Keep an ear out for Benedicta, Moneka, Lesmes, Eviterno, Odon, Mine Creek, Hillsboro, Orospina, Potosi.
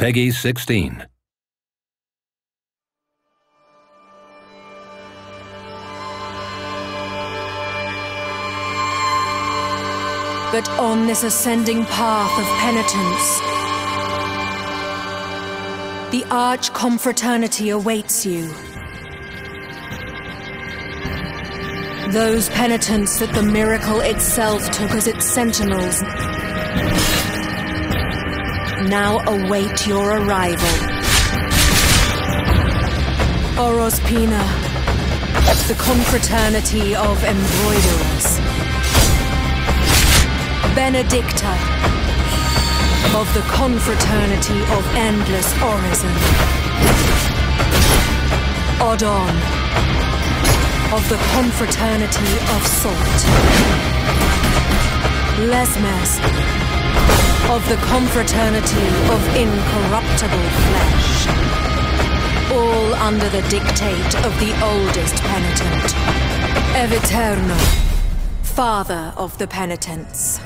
Peggy's 16. But on this ascending path of penitence, the arch-confraternity awaits you. Those penitents that the miracle itself took as its sentinels now await your arrival. Orospina, the confraternity of embroiderers. Benedicta, of the confraternity of endless orison. Odon, of the confraternity of salt. Lesmes, of the confraternity of incorruptible flesh. All under the dictate of the oldest penitent, Eviterno, father of the penitents.